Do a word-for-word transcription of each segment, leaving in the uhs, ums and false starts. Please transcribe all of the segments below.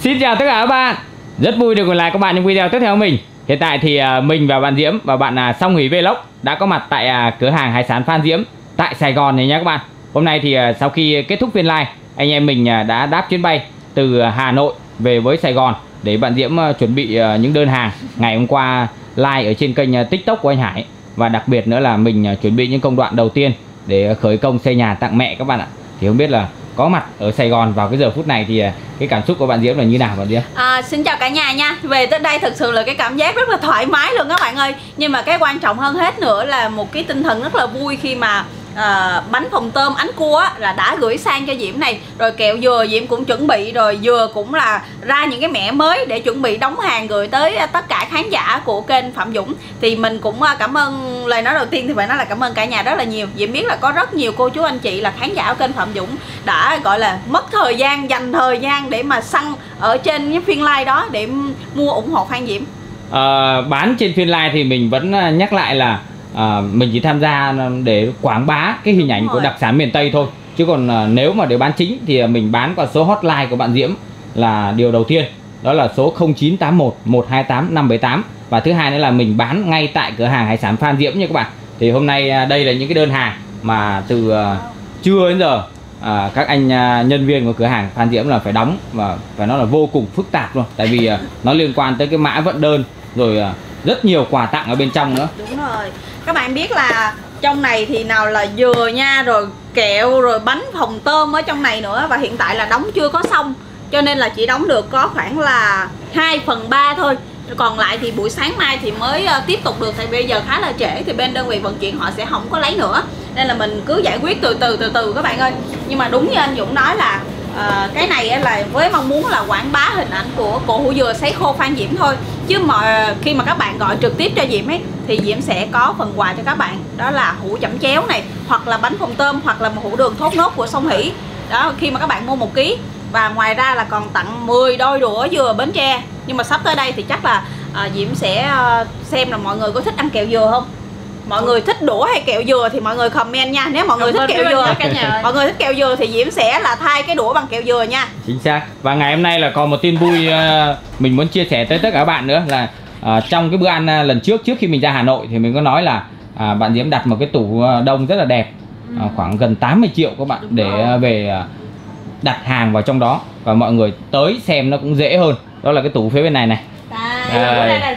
Xin chào tất cả các bạn. Rất vui được gặp lại các bạn trong video tiếp theo của mình. Hiện tại thì mình và bạn Diễm và bạn Song Hỷ Vlog đã có mặt tại cửa hàng hải sản Phan Diễm tại Sài Gòn này nha các bạn. Hôm nay thì sau khi kết thúc phiên live, anh em mình đã đáp chuyến bay từ Hà Nội về với Sài Gòn để bạn Diễm chuẩn bị những đơn hàng ngày hôm qua live ở trên kênh TikTok của anh Hải. Và đặc biệt nữa là mình chuẩn bị những công đoạn đầu tiên để khởi công xây nhà tặng mẹ các bạn ạ. Thì không biết là có mặt ở Sài Gòn vào cái giờ phút này thì cái cảm xúc của bạn Diễm là như nào bạn Diễm? À, xin chào cả nhà nha. Về tới đây thực sự là cái cảm giác rất là thoải mái luôn các bạn ơi. Nhưng mà cái quan trọng hơn hết nữa là một cái tinh thần rất là vui khi mà à, bánh phồng tôm Ánh Cua á, là đã gửi sang cho Diễm này. Rồi kẹo dừa Diễm cũng chuẩn bị rồi, dừa cũng là ra những cái mẻ mới để chuẩn bị đóng hàng gửi tới tất cả khán giả của kênh Phạm Dũng. Thì mình cũng cảm ơn, lời nói đầu tiên thì phải nói là cảm ơn cả nhà rất là nhiều. Diễm biết là có rất nhiều cô chú anh chị là khán giả của kênh Phạm Dũng đã gọi là mất thời gian, dành thời gian để mà săn ở trên những phiên live đó để mua ủng hộ Phan Diễm. à, Bán trên phiên live thì mình vẫn nhắc lại là À, mình chỉ tham gia để quảng bá cái hình ảnh của đặc sản miền Tây thôi. Chứ còn à, nếu mà để bán chính thì mình bán qua số hotline của bạn Diễm là điều đầu tiên. Đó là số không chín tám một, một hai tám, năm bảy tám. Và thứ hai nữa là mình bán ngay tại cửa hàng hải sản Phan Diễm nha các bạn. Thì hôm nay à, đây là những cái đơn hàng mà từ à, trưa đến giờ à, các anh à, nhân viên của cửa hàng Phan Diễm là phải đóng. Và phải nói là vô cùng phức tạp luôn. Tại vì à, nó liên quan tới cái mã vận đơn. Rồi à, rất nhiều quà tặng ở bên trong nữa. Đúng rồi. Các bạn biết là trong này thì nào là dừa nha, rồi kẹo, rồi bánh phồng tôm ở trong này nữa. Và hiện tại là đóng chưa có xong, cho nên là chỉ đóng được có khoảng là hai phần ba thôi. Còn lại thì buổi sáng mai thì mới tiếp tục được. Tại bây giờ khá là trễ thì bên đơn vị vận chuyển họ sẽ không có lấy nữa. Nên là mình cứ giải quyết từ từ từ từ các bạn ơi. Nhưng mà đúng như anh Dũng nói là à, cái này là với mong muốn là quảng bá hình ảnh của Củ Hủ Dừa sấy khô Phan Diễm thôi. Chứ mà khi mà các bạn gọi trực tiếp cho Diễm ấy thì Diễm sẽ có phần quà cho các bạn. Đó là hũ chẩm chéo này, hoặc là bánh phồng tôm, hoặc là một hũ đường thốt nốt của Song Hỷ. Đó, khi mà các bạn mua một ký. Và ngoài ra là còn tặng mười đôi đũa dừa Bến Tre. Nhưng mà sắp tới đây thì chắc là à, Diễm sẽ xem là mọi người có thích ăn kẹo dừa không. Mọi người thích đũa hay kẹo dừa thì mọi người comment nha. Nếu mọi người thích kẹo dừa, mọi người thích kẹo dừa thì Diễm sẽ là thay cái đũa bằng kẹo dừa nha. Chính xác. Và ngày hôm nay là còn một tin vui mình muốn chia sẻ tới tất cả các bạn nữa là à, trong cái bữa ăn lần trước trước khi mình ra Hà Nội thì mình có nói là à, bạn Diễm đặt một cái tủ đông rất là đẹp, ừ. à, khoảng gần tám mươi triệu các bạn. Đúng để rồi. Về đặt hàng vào trong đó và mọi người tới xem nó cũng dễ hơn. Đó là cái tủ phía bên này này. Đây. Rồi.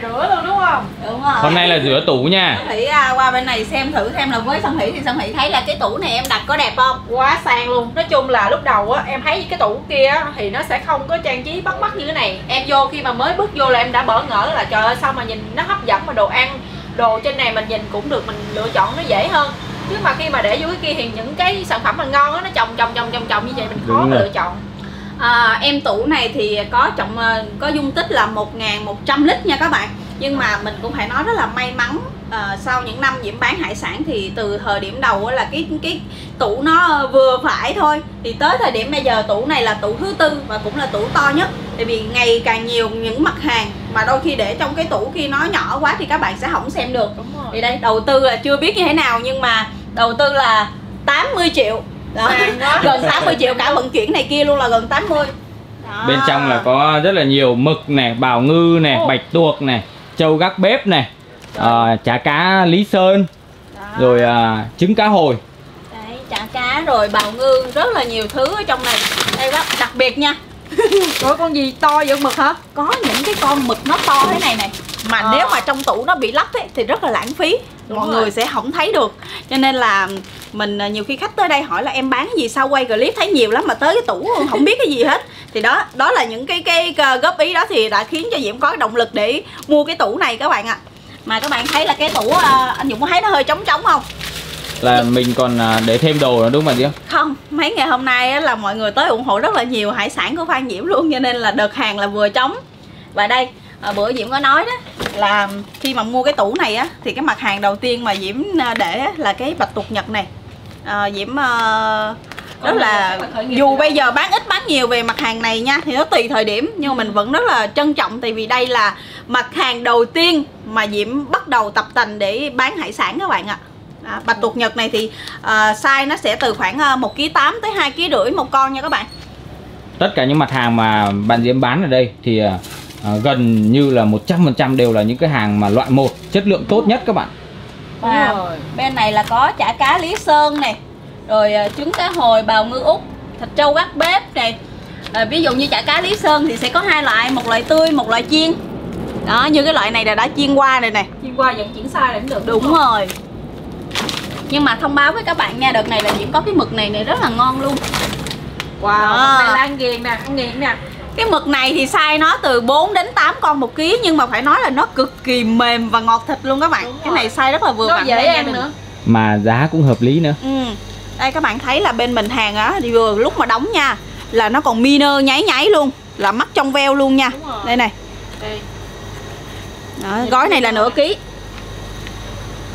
Hôm nay là rửa tủ nha. Thủy à, qua bên này xem thử xem là với Song Hỷ thì Song Hỷ thấy là cái tủ này em đặt có đẹp không? Quá sang luôn. Nói chung là lúc đầu á em thấy cái tủ kia á, thì nó sẽ không có trang trí bắt mắt như thế này. Em vô khi mà mới bước vô là em đã bỡ ngỡ là trời ơi sao mà nhìn nó hấp dẫn, mà đồ ăn đồ trên này mình nhìn cũng được, mình lựa chọn nó dễ hơn. Chứ mà khi mà để vô cái kia thì những cái sản phẩm mà ngon á nó chồng chồng chồng chồng chồng như vậy mình khó mà lựa chọn. À, em tủ này thì có trọng có dung tích là một nghìn một trăm lít nha các bạn. Nhưng mà mình cũng phải nói rất là may mắn à, sau những năm Diễm bán hải sản thì từ thời điểm đầu là cái cái tủ nó vừa phải thôi. Thì tới thời điểm bây giờ tủ này là tủ thứ tư và cũng là tủ to nhất. Tại vì ngày càng nhiều những mặt hàng mà đôi khi để trong cái tủ khi nó nhỏ quá thì các bạn sẽ không xem được. Đúng rồi. Thì đây đầu tư là chưa biết như thế nào nhưng mà đầu tư là tám mươi triệu. Đó. Gần tám mươi triệu cả vận chuyển này kia luôn là gần tám mươi. Đó. Bên trong là có rất là nhiều mực nè, bào ngư nè, bạch tuộc nè, trâu gác bếp này, à, chả cá Lý Sơn. Đó. Rồi à, trứng cá hồi. Đấy, chả cá rồi bào ngư, rất là nhiều thứ ở trong này. Đây quá, đặc biệt nha. Ủa con gì to vậy mực hả? Có những cái con mực nó to thế này này mà à. Nếu mà trong tủ nó bị lắp ấy, thì rất là lãng phí. Đúng mọi rồi. Người sẽ không thấy được. Cho nên là mình nhiều khi khách tới đây hỏi là em bán gì sao quay clip thấy nhiều lắm mà tới cái tủ không biết cái gì hết. Thì đó, đó là những cái cái góp ý đó thì đã khiến cho Diễm có động lực để mua cái tủ này các bạn ạ. À. Mà các bạn thấy là cái tủ anh Dũng có thấy nó hơi trống trống không? Là mình còn để thêm đồ nữa đúng không chị? Không, mấy ngày hôm nay là mọi người tới ủng hộ rất là nhiều hải sản của Phan Diễm luôn. Cho nên là đợt hàng là vừa trống. Và đây, bữa Diễm có nói đó là khi mà mua cái tủ này á thì cái mặt hàng đầu tiên mà Diễm để là cái bạch tuộc Nhật này. À, Diễm đó là dù bây giờ bán ít bán nhiều về mặt hàng này nha thì nó tùy thời điểm, nhưng mà mình vẫn rất là trân trọng. Tại vì đây là mặt hàng đầu tiên mà Diễm bắt đầu tập tành để bán hải sản các bạn ạ. À. À, bạch tuộc Nhật này thì uh, size nó sẽ từ khoảng uh, một ký tám tới hai ký rưỡi một con nha các bạn. tất cả những mặt hàng mà bạn Diễm bán ở đây thì à, gần như là một trăm phần trăm đều là những cái hàng mà loại một, chất lượng tốt nhất các bạn. Wow. Wow. Bên này là có chả cá Lý Sơn này, rồi trứng cá hồi bào ngư Úc, thịt trâu gác bếp này. À, ví dụ như chả cá Lý Sơn thì sẽ có hai loại, một loại tươi, một loại chiên. Đó, như cái loại này là đã chiên qua rồi nè. Chiên qua vẫn chuyển sai là cũng được. Đúng, đúng rồi. Nhưng mà thông báo với các bạn nha, đợt này là Diễm có cái mực này này rất là ngon luôn. Wow, đó. Mực này là ăn ghiền nè, ăn nghiện nè. Cái mực này thì size nó từ bốn đến tám con một ký, nhưng mà phải nói là nó cực kỳ mềm và ngọt thịt luôn các bạn. Đúng cái rồi. Này size rất là vừa vặn, dễ ăn nữa. Mà giá cũng hợp lý nữa. Ừ. Đây các bạn thấy là bên mình hàng á thì vừa lúc mà đóng nha, là nó còn miner nháy nháy luôn, là mắt trong veo luôn nha. Đây này. Đây. Đó, gói này là nửa ký.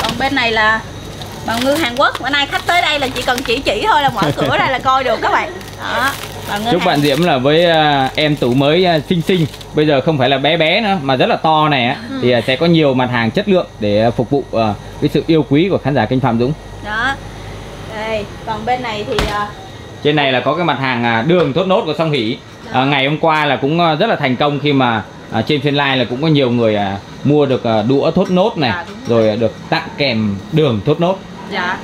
Còn bên này là bào ngư Hàn Quốc. Bữa nay khách tới đây là chỉ cần chỉ chỉ thôi là mở cửa ra là coi được các bạn. Đó. Chúc bạn Diễm là với uh, em tủ mới uh, xinh xinh, bây giờ không phải là bé bé nữa mà rất là to này á, ừ. Thì uh, sẽ có nhiều mặt hàng chất lượng để uh, phục vụ uh, cái sự yêu quý của khán giả kênh Phạm Dũng. Đó. Đây, còn bên này thì uh... trên này là có cái mặt hàng uh, đường thốt nốt của Song Hỷ. uh, Ngày hôm qua là cũng uh, rất là thành công khi mà uh, trên phiên live là cũng có nhiều người uh, mua được uh, đũa thốt nốt này, à, rồi, rồi uh, được tặng kèm đường thốt nốt. Dạ.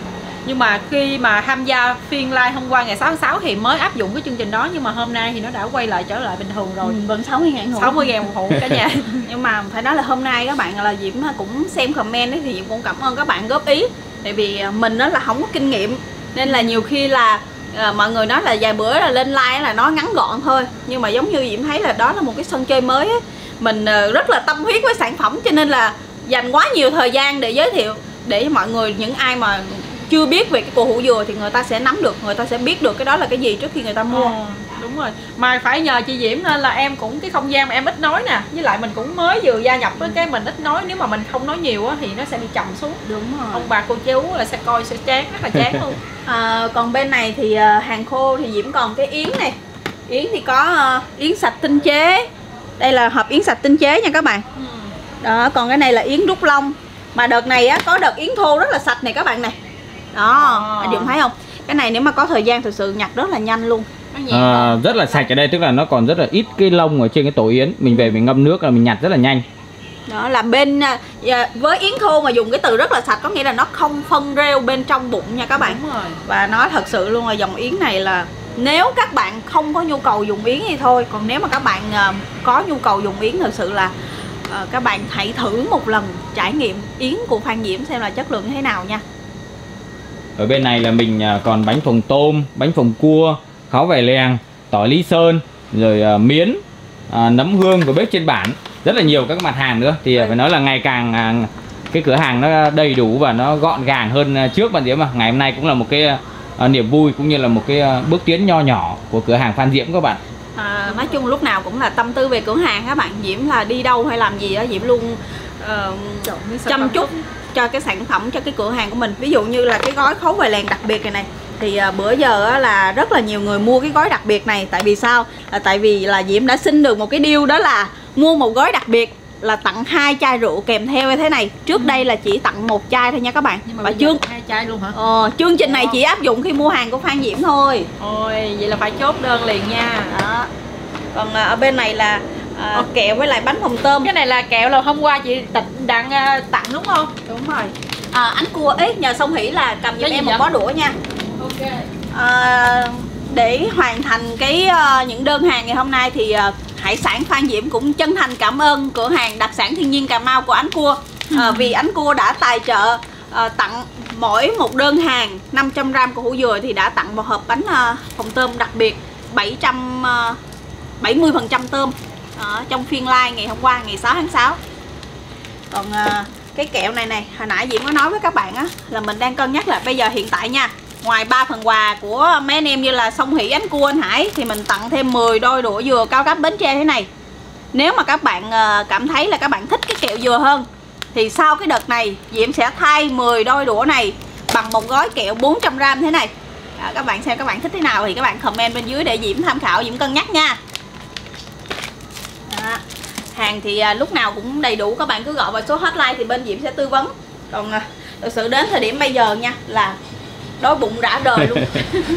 Nhưng mà khi mà tham gia phiên live hôm qua ngày sáu tháng sáu thì mới áp dụng cái chương trình đó. Nhưng mà hôm nay thì nó đã quay lại trở lại bình thường rồi. Ừ, vẫn sáu mươi ngàn hũ, sáu mươi ngàn hũ cả nhà. Nhưng mà phải nói là hôm nay các bạn là Diễm cũng xem comment ấy, thì Diễm cũng cảm ơn các bạn góp ý. Tại vì mình đó là không có kinh nghiệm, nên là nhiều khi là à, mọi người nói là vài bữa là lên live là nó ngắn gọn thôi. Nhưng mà giống như Diễm thấy là đó là một cái sân chơi mới ấy. Mình rất là tâm huyết với sản phẩm, cho nên là dành quá nhiều thời gian để giới thiệu, để mọi người, những ai mà chưa biết về cái củ hủ dừa thì người ta sẽ nắm được, người ta sẽ biết được cái đó là cái gì trước khi người ta mua. À, đúng rồi. Mà phải nhờ chị Diễm nên là em cũng cái không gian mà em ít nói nè, với lại mình cũng mới vừa gia nhập với cái mình ít nói, nếu mà mình không nói nhiều á thì nó sẽ bị trầm xuống. Đúng rồi. Ông bà cô chú là sẽ coi sẽ chán, rất là chán luôn. À, còn bên này thì hàng khô thì Diễm còn cái yến này. Yến thì có yến sạch tinh chế. Đây là hộp yến sạch tinh chế nha các bạn. Đó, còn cái này là yến rút lông. Mà đợt này á có đợt yến thô rất là sạch này các bạn này. Đó, à. Diễm thấy không? Cái này nếu mà có thời gian thực sự nhặt rất là nhanh luôn. À, rất là sạch ở đây, tức là nó còn rất là ít cái lông ở trên cái tổ yến. Mình về mình ngâm nước là mình nhặt rất là nhanh. Đó là bên với yến khô mà dùng cái từ rất là sạch có nghĩa là nó không phân rêu bên trong bụng nha các bạn. Đúng rồi. Và nó thật sự luôn là dòng yến này là nếu các bạn không có nhu cầu dùng yến thì thôi. Còn nếu mà các bạn có nhu cầu dùng yến thật sự là các bạn hãy thử một lần trải nghiệm yến của Phan Diễm xem là chất lượng thế nào nha. Ở bên này là mình còn bánh phồng tôm, bánh phồng cua, kháo vải lèng, tỏi Lý Sơn, rồi miến, nấm hương của bếp trên bản. Rất là nhiều các mặt hàng nữa. Thì phải nói là ngày càng cái cửa hàng nó đầy đủ và nó gọn gàng hơn trước bạn Diễm. Mà ngày hôm nay cũng là một cái niềm vui cũng như là một cái bước tiến nho nhỏ của cửa hàng Phan Diễm các bạn. À, nói chung lúc nào cũng là tâm tư về cửa hàng các bạn. Diễm là đi đâu hay làm gì đó Diễm luôn uh, chăm chút cho cái sản phẩm, cho cái cửa hàng của mình. Ví dụ như là cái gói khấu vài làng đặc biệt này này thì à, bữa giờ á, là rất là nhiều người mua cái gói đặc biệt này. Tại vì sao? À, tại vì là Diễm đã xin được một cái deal, đó là mua một gói đặc biệt là tặng hai chai rượu kèm theo như thế này. Trước ừ. đây là chỉ tặng một chai thôi nha các bạn. Nhưng mà chương... hai chai luôn hả? Ờ, chương trình này chỉ áp dụng khi mua hàng của Phan Diễm thôi. Ôi, vậy là phải chốt đơn liền nha. Đó. Còn à, ở bên này là à, kẹo với lại bánh phồng tôm. Cái này là kẹo là hôm qua chị đặng tặng đúng không? Đúng rồi. À, Ánh Cua ấy nhờ Song Hỷ là cầm giùm em một bó đũa nha. Ok. À, để hoàn thành cái những đơn hàng ngày hôm nay thì hải sản Phan Diễm cũng chân thành cảm ơn cửa hàng đặc sản thiên nhiên Cà Mau của Ánh Cua. À, vì Ánh Cua đã tài trợ à, tặng mỗi một đơn hàng năm trăm gam của hủ dừa thì đã tặng một hộp bánh à, phồng tôm đặc biệt bảy trăm bảy mươi phần trăm tôm. Ở trong phiên live ngày hôm qua ngày sáu tháng sáu. Còn à, cái kẹo này này hồi nãy Diễm có nói với các bạn á, là mình đang cân nhắc là bây giờ hiện tại nha, ngoài ba phần quà của mấy anh em như là Song Hỷ, Ánh Cua, Anh Hải thì mình tặng thêm mười đôi đũa dừa cao cấp Bến Tre thế này. Nếu mà các bạn à, cảm thấy là các bạn thích cái kẹo dừa hơn thì sau cái đợt này Diễm sẽ thay mười đôi đũa này bằng một gói kẹo bốn trăm gam thế này. À, các bạn xem các bạn thích thế nào thì các bạn comment bên dưới để Diễm tham khảo, Diễm cân nhắc nha. À, hàng thì à, lúc nào cũng đầy đủ, các bạn cứ gọi vào số hotline thì bên Diễm sẽ tư vấn. Còn à, thực sự đến thời điểm bây giờ nha là đói bụng rã rời luôn.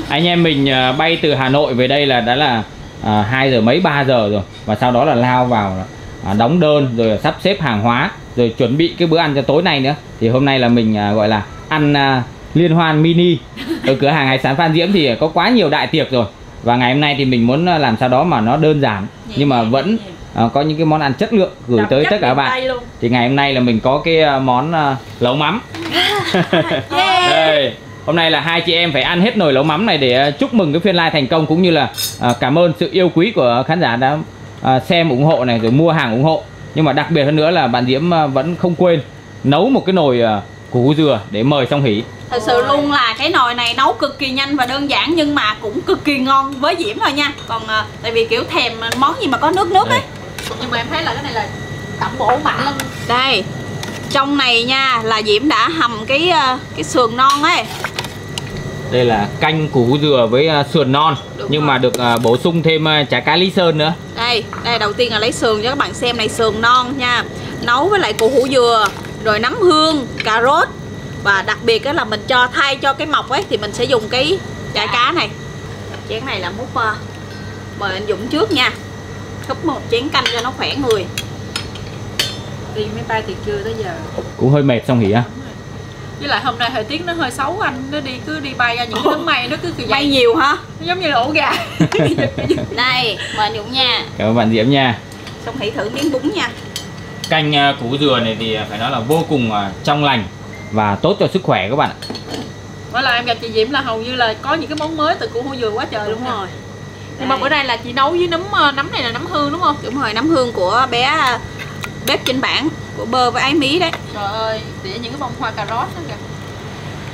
Anh em mình à, bay từ Hà Nội về đây là đã là à, hai giờ mấy ba giờ rồi, và sau đó là lao vào à, đóng đơn rồi sắp xếp hàng hóa rồi chuẩn bị cái bữa ăn cho tối nay nữa. Thì hôm nay là mình à, gọi là ăn à, liên hoan mini ở cửa hàng hải sản Phan Diễm thì có quá nhiều đại tiệc rồi, và ngày hôm nay thì mình muốn làm sao đó mà nó đơn giản nhưng mà vẫn à, có những cái món ăn chất lượng gửi tới tất cả các bạn. Thì ngày hôm nay là mình có cái món à, lẩu mắm. Đây, hôm nay là hai chị em phải ăn hết nồi lẩu mắm này để chúc mừng cái phiên live thành công, cũng như là à, cảm ơn sự yêu quý của khán giả đã à, xem ủng hộ này rồi mua hàng ủng hộ. Nhưng mà đặc biệt hơn nữa là bạn Diễm vẫn không quên nấu một cái nồi à, củ hủ dừa để mời Song Hỷ. Thật sự luôn là cái nồi này nấu cực kỳ nhanh và đơn giản nhưng mà cũng cực kỳ ngon với Diễm thôi nha. Còn à, tại vì kiểu thèm món gì mà có nước nước ấy. Nhưng mà em thấy là cái này là tẩm bổ mạnh luôn. Đây, trong này nha là Diễm đã hầm cái cái sườn non ấy. Đây là canh củ hủ dừa với sườn non. Đúng nhưng rồi. Mà được bổ sung thêm chả cá Lý Sơn nữa. Đây, đây đầu tiên là lấy sườn cho các bạn xem này, sườn non nha. Nấu với lại củ hủ dừa, rồi nấm hương, cà rốt. Và đặc biệt là mình cho thay cho cái mọc ấy thì mình sẽ dùng cái chả cá này. Chén này là múc, mời anh Dũng trước nha. Cúp một chén canh cho nó khỏe người. Đi mấy tay thì chưa tới giờ. Cũng hơi mệt Song Hỷ á. Với lại hôm nay thời tiết nó hơi xấu anh, nó đi cứ đi bay ra những cái đám mây nó cứ kì bay nhiều hả? Nó giống như là ổ gà. Đây, mời Dũng nha. Cảm ơn bạn Diễm nha. Song Hỷ thử miếng bún nha. Canh củ dừa này thì phải nói là vô cùng trong lành và tốt cho sức khỏe các bạn ạ. Với lại em gặp chị Diễm là hầu như là có những cái món mới từ củ hủ dừa quá trời luôn rồi. Nhưng mà bữa nay là chị nấu với nấm nấm này là nấm hương đúng không? Đúng rồi, nấm hương của bé bếp trên bảng của Bơ với Ái Mí đấy. Trời ơi, tỉa những cái bông hoa cà rốt đó kìa.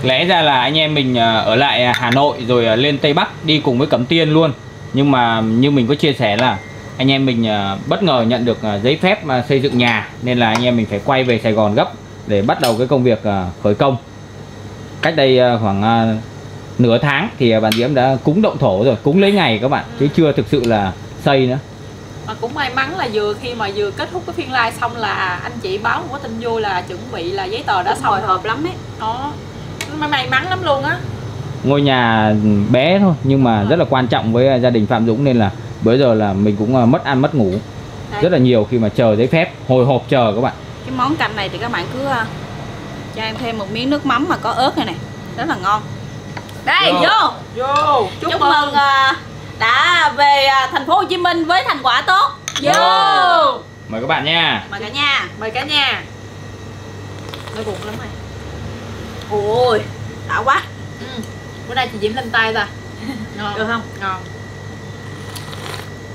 Lẽ ra là anh em mình ở lại Hà Nội rồi lên Tây Bắc đi cùng với Cẩm Tiên luôn. Nhưng mà như mình có chia sẻ là anh em mình bất ngờ nhận được giấy phép xây dựng nhà, nên là anh em mình phải quay về Sài Gòn gấp để bắt đầu cái công việc khởi công. Cách đây khoảng nửa tháng thì bạn Diễm đã cúng động thổ rồi, cúng lấy ngày các bạn, chứ chưa thực sự là xây nữa. Mà cũng may mắn là vừa khi mà vừa kết thúc cái phiên live xong là anh chị báo một tin vui là chuẩn bị là giấy tờ đã xong rồi, hợp lắm ấy. Đó, may mắn lắm luôn á. Ngôi nhà bé thôi nhưng mà à. rất là quan trọng với gia đình Phạm Dũng, nên là bữa giờ là mình cũng mất ăn mất ngủ đây. Rất là nhiều khi mà chờ giấy phép, hồi hộp chờ các bạn. Cái món canh này thì các bạn cứ cho em thêm một miếng nước mắm mà có ớt này này, rất là ngon. Đây, vô, vô. vô. Chúc, Chúc mừng, mừng. đã về thành phố Hồ Chí Minh với thành quả tốt. Vô. Wow. Mời các bạn nha. Mời cả nhà, mời cả nhà. Đói bụng lắm rồi. Ôi, đã quá. Ừ. Bữa nay chị Diễm lên tay rồi. Ngon. Được không? Ngon.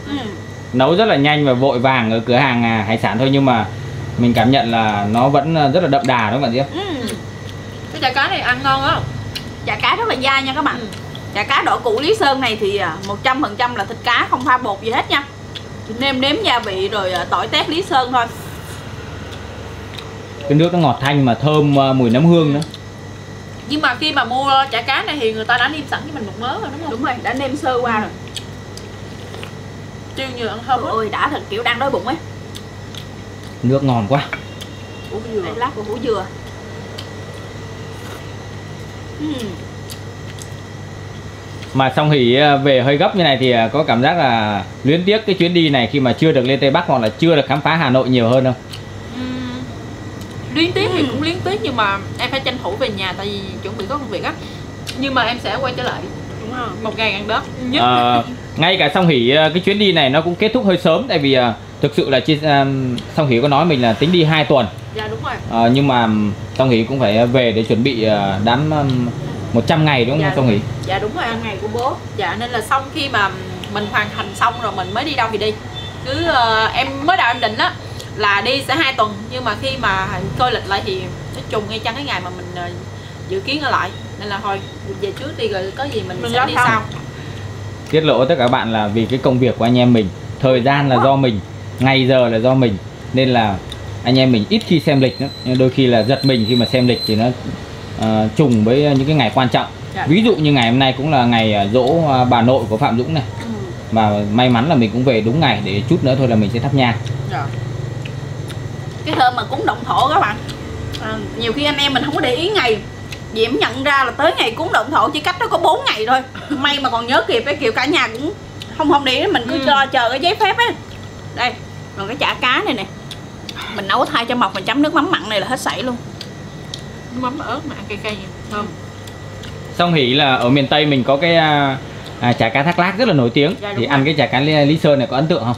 Ừ. Nấu rất là nhanh và vội vàng ở cửa hàng hải sản thôi, nhưng mà mình cảm nhận là nó vẫn rất là đậm đà đó các bạn Diễm. Ừ. Cái chả cá này ăn ngon á. Chả cá rất là dai nha các bạn. Ừ. Chả cá đỏ củ Lý Sơn này thì một trăm phần trăm là thịt cá, không pha bột gì hết nha. Nêm nếm gia vị rồi tỏi tép Lý Sơn thôi. Cái nước nó ngọt thanh mà thơm mùi nấm hương nữa. Nhưng mà khi mà mua chả cá này thì người ta đã nêm sẵn cho mình một mớ rồi đúng không? Đúng rồi, đã nêm sơ qua ừ. rồi. Chiêu nhiều ăn thơm. Trời ơi, đã thật, kiểu đang đói bụng ấy. Nước ngon quá. Củ dừa. Đây, lát của củ dừa. Uhm. Mà Song Hỷ về hơi gấp như này thì có cảm giác là luyến tiếc cái chuyến đi này khi mà chưa được lên Tây Bắc hoặc là chưa được khám phá Hà Nội nhiều hơn không? Uhm, luyến tiếc uhm. thì cũng luyến tiếc, nhưng mà em phải tranh thủ về nhà tại vì chuẩn bị có công việc á. Nhưng mà em sẽ quay trở lại. Đúng không? Một ngày ăn đất nhất. À, ngay cả Song Hỷ cái chuyến đi này nó cũng kết thúc hơi sớm, tại vì thực sự là Song Hỷ có nói mình là tính đi hai tuần. Dạ đúng rồi. À, nhưng mà Song Hỷ cũng phải về để chuẩn bị đám một trăm ngày đúng không dạ, Song Hỷ? Dạ đúng rồi, ăn ngày của bố. Dạ nên là xong khi mà mình hoàn thành xong rồi mình mới đi đâu thì đi. Cứ uh, em mới đầu em định á là đi sẽ hai tuần, nhưng mà khi mà coi lịch lại thì nó trùng ngay chắn cái ngày mà mình uh, dự kiến ở lại. Nên là thôi về trước đi rồi có gì mình, mình sẽ đi không? sau. Tiết lộ tất cả các bạn là vì cái công việc của anh em mình, thời gian là do mình, ngày giờ là do mình, nên là anh em mình ít khi xem lịch nữa. Nhưng đôi khi là giật mình khi mà xem lịch thì nó Uh, trùng với những cái ngày quan trọng. Dạ. Ví dụ như ngày hôm nay cũng là ngày dỗ uh, bà nội của Phạm Dũng này. Ừ. Mà may mắn là mình cũng về đúng ngày, để chút nữa thôi là mình sẽ thắp nhang. Dạ. Cái thơm mà cúng động thổ các bạn. À, nhiều khi anh em mình không có để ý ngày. Diễm nhận ra là tới ngày cúng động thổ chỉ cách nó có bốn ngày thôi. May mà còn nhớ kịp, cái kiểu cả nhà cũng không không để mình cứ ừ. cho chờ cái giấy phép á. Đây, còn cái chả cá này nè, mình nấu thay cho mọc, mình chấm nước mắm mặn này là hết sảy luôn. Nước mắm ớt mà ăn cay cay thơm. Song Hỷ là ở miền Tây mình có cái à, à, chả cá Thác Lác rất là nổi tiếng. Dạ, thì rồi. Ăn cái chả cá Lý Sơn này có ấn tượng không?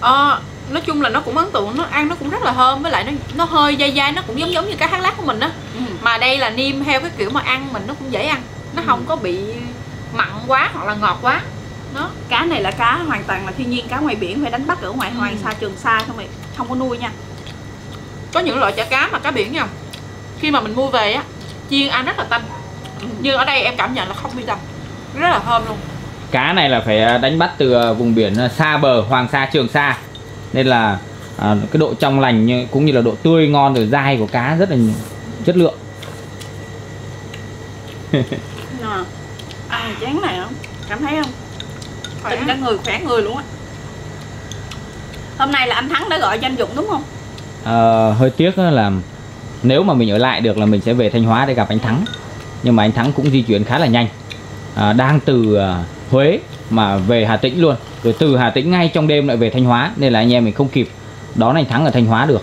Ờ, nói chung là nó cũng ấn tượng, nó ăn nó cũng rất là thơm, với lại nó nó hơi dai dai, nó cũng giống giống như cá Thác Lác của mình á. Ừ. Mà đây là niêm theo cái kiểu mà ăn mình nó cũng dễ ăn, nó ừ. không có bị mặn quá hoặc là ngọt quá. Đó, cá này là cá hoàn toàn là thiên nhiên, cá ngoài biển phải đánh bắt ở ngoài Hoàng Sa, Trường Sa không, không có nuôi nha. Có những loại chả cá mà cá biển nha, khi mà mình mua về á, chiên ăn rất là tanh. Ừ. Nhưng ở đây em cảm nhận là không bị đậm, rất là thơm luôn. Cá này là phải đánh bắt từ vùng biển xa bờ, Hoàng Sa, Trường Sa, nên là à, cái độ trong lành cũng như là độ tươi ngon rồi dai của cá rất là chất lượng. À, à, chán này không? Cảm thấy không? Tình cả người, khỏe người luôn á. Hôm nay là anh Thắng đã gọi cho anh Dũng đúng không? À, hơi tiếc là nếu mà mình ở lại được là mình sẽ về Thanh Hóa để gặp anh Thắng. Nhưng mà anh Thắng cũng di chuyển khá là nhanh, à, đang từ à, Huế mà về Hà Tĩnh luôn, rồi từ Hà Tĩnh ngay trong đêm lại về Thanh Hóa, nên là anh em mình không kịp đón anh Thắng ở Thanh Hóa được.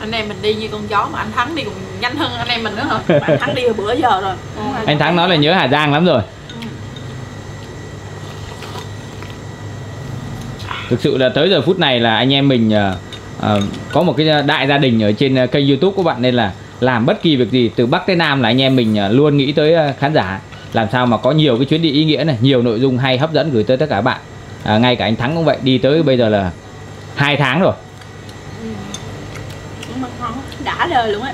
Anh em mình đi như con gió mà anh Thắng đi còn nhanh hơn anh em mình nữa hả? Anh Thắng đi bữa giờ rồi. Ừ. Anh Thắng nói là nhớ Hà Giang lắm rồi. Ừ. Thực sự là tới giờ phút này là anh em mình à, à, có một cái đại gia đình ở trên kênh YouTube của bạn, nên là làm bất kỳ việc gì từ Bắc tới Nam là anh em mình luôn nghĩ tới khán giả, làm sao mà có nhiều cái chuyến đi ý nghĩa này, nhiều nội dung hay hấp dẫn gửi tới tất cả các bạn. À, ngay cả anh Thắng cũng vậy, đi tới bây giờ là hai tháng rồi. Ừ. Đã đời luôn á.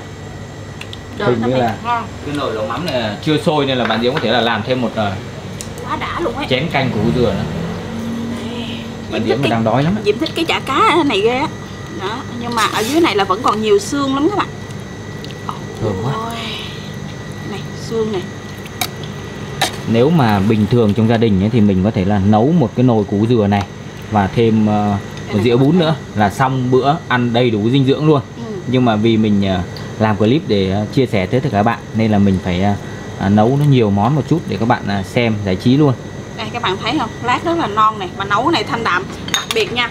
Hình như là ngon. Cái nồi lẩu mắm này chưa sôi nên là bạn Diễm có thể là làm thêm một quá đã luôn ấy. Chén canh củ dừa nữa. Bạn Diễm mà đang đói lắm. Diễm thích cái chả cá này ghê á. Đó, nhưng mà ở dưới này là vẫn còn nhiều xương lắm các bạn. Thơm quá. Ôi. Này, xương này. Nếu mà bình thường trong gia đình ấy, thì mình có thể là nấu một cái nồi củ dừa này và thêm uh, một dĩa bún nữa là xong bữa ăn đầy đủ dinh dưỡng luôn. Ừ. Nhưng mà vì mình uh, làm clip để uh, chia sẻ tới tất cả các bạn nên là mình phải uh, uh, nấu nó nhiều món một chút để các bạn uh, xem giải trí luôn. Đây các bạn thấy không? Lát rất là non này, mà nấu cái này thanh đạm đặc biệt nha.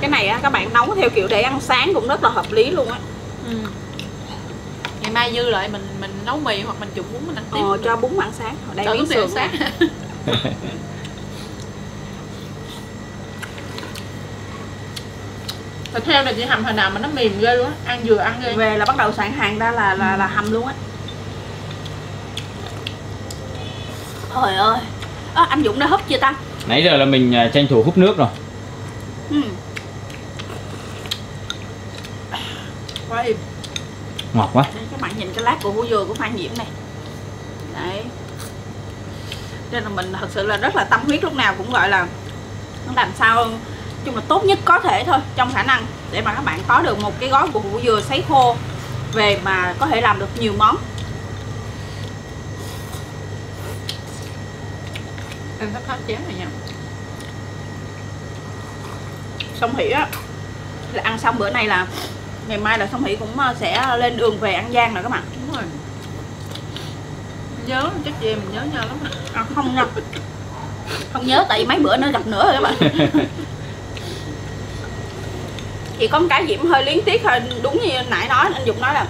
Cái này á, các bạn nấu theo kiểu để ăn sáng cũng rất là hợp lý luôn á. Ừ. Ngày mai dư lại mình mình nấu mì hoặc mình trụng bún mình ăn tiếp. Ờ, cho bún ăn sáng. Ở đây miếng sườn sáng. Thịt heo này chị hầm hồi nào mà nó mềm ghê luôn á, ăn vừa ăn ghê. Về là bắt đầu soạn hàng ra là là là hầm luôn á. Trời ơi. À, anh Dũng đã húp chưa ta? Nãy giờ là mình tranh thủ húp nước rồi. Ừ. Quá im. Ngọt quá. Đây, các bạn nhìn cái lát của hủ dừa của Phan Diễm này. Đấy. Nên là mình thật sự là rất là tâm huyết, lúc nào cũng gọi là làm sao chung là tốt nhất có thể thôi, trong khả năng để mà các bạn có được một cái gói của hủ dừa sấy khô về mà có thể làm được nhiều món. Em sắp hết chén rồi nha. Song Hỷ á là ăn xong bữa nay là ngày mai là Song Hỷ cũng sẽ lên đường về An Giang rồi các bạn. Đúng rồi. Nhớ chắc gì mình nhớ nhau lắm. À, không nha. Không nhớ tại vì mấy bữa nữa gặp nữa rồi các bạn. Chỉ có một cái Diễm hơi liếng tiếc thôi, đúng như nãy nói anh Dục nói là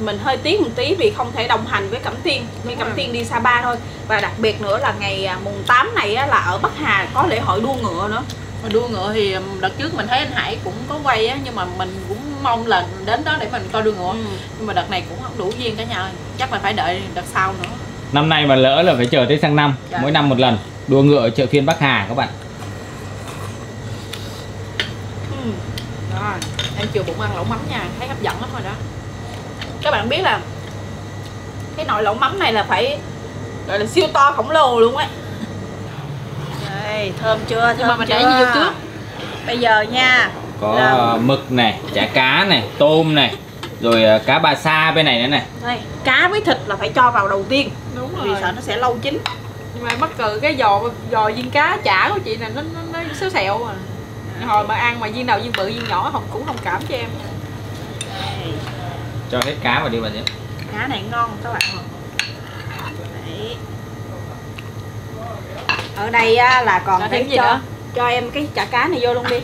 mình hơi tiếc một tí vì không thể đồng hành với Cẩm Tiên, với Cẩm Tiên đi Sapa thôi. Và đặc biệt nữa là ngày mùng tám này á, là ở Bắc Hà có lễ hội đua ngựa nữa. Mà đua ngựa thì đợt trước mình thấy anh Hải cũng có quay á, nhưng mà mình cũng mong là đến đó để mình coi đua ngựa. Ừ. Nhưng mà đợt này cũng không đủ duyên cả nhà ơi, chắc là phải đợi đợt sau nữa. Năm nay mà lỡ là phải chờ tới sang năm. Dạ. Mỗi năm một lần đua ngựa ở chợ phiên Bắc Hà các bạn. Ừ. Đó. Em chưa bụng ăn lẩu mắm nha, thấy hấp dẫn lắm rồi đó. Các bạn biết là cái nồi lẩu mắm này là phải gọi là siêu to khổng lồ luôn ấy. Đây, thơm chưa? Thơm nhưng mà mình chưa? Để nhiều trước. Bây giờ nha, có là... mực này, chả cá này, tôm này, rồi cá ba sa bên này nữa này. Đây, cá với thịt là phải cho vào đầu tiên. Đúng rồi. Vì sợ nó sẽ lâu chín. Nhưng mà mắc cỡ cái giò giò viên cá chả của chị này nó nó, nó xéo xẹo à. Hồi mà ăn mà viên đầu viên bự viên nhỏ không cũng không cảm cho em. Đây. Cho hết cá vào đi bà Diễm. Cá này ngon các bạn. Đấy. Ở đây á, là còn cái gì chó, cho em cái chả cá này vô luôn đi.